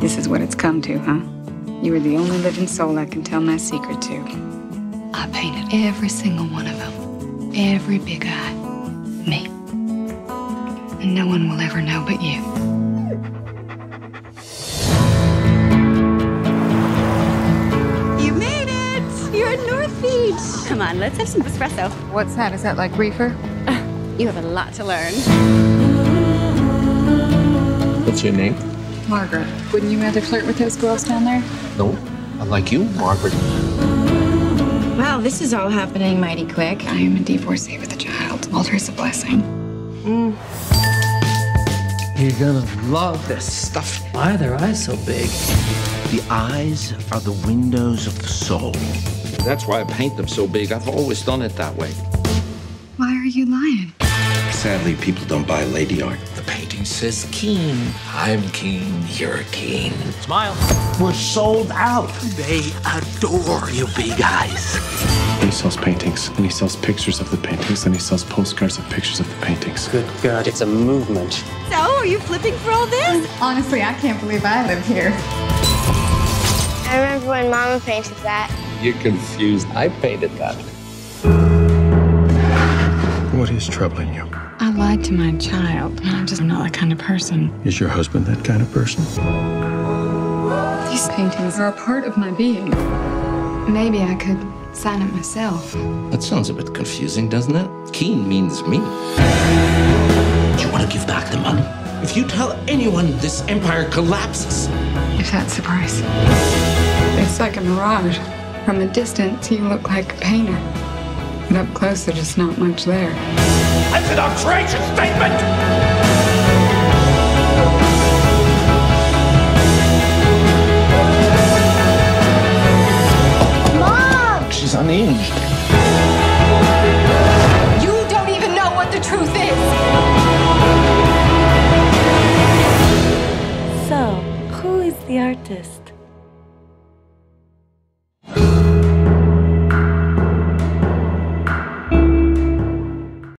This is what it's come to, huh? You are the only living soul I can tell my secret to. I painted every single one of them. Every big eye. Me. And no one will ever know but you. You made it! You're at North Beach! Come on, let's have some espresso. What's that? Is that like reefer? You have a lot to learn. What's your name? Margaret. Wouldn't you rather flirt with those girls down there? No, I like you, Margaret. Wow, this is all happening mighty quick. I am a divorcee with a child. Altar's a blessing. Mm. You're gonna love this stuff. Why are their eyes so big? The eyes are the windows of the soul. That's why I paint them so big. I've always done it that way. Why are you lying? Sadly, people don't buy lady art. The painting says Keane. I'm Keane, you're Keane. Smile. We're sold out. They adore you, Big Eyes. He sells paintings, and he sells pictures of the paintings, and he sells postcards of pictures of the paintings. Good God, it's a movement. So, are you flipping for all this? Honestly, I can't believe I live here. I remember when Mama painted that. You're confused. I painted that. What is troubling you? I lied to my child, and I'm just not that kind of person. Is your husband that kind of person? These paintings are a part of my being. Maybe I could sign it myself. That sounds a bit confusing, doesn't it? Keane means me. Do you want to give back the money? If you tell anyone, this empire collapses. If that's the price. It's like a mirage. From a distance, you look like a painter. But up close, there's just not much there. That's an outrageous statement! Mom! She's unhinged. You don't even know what the truth is! So, who is the artist?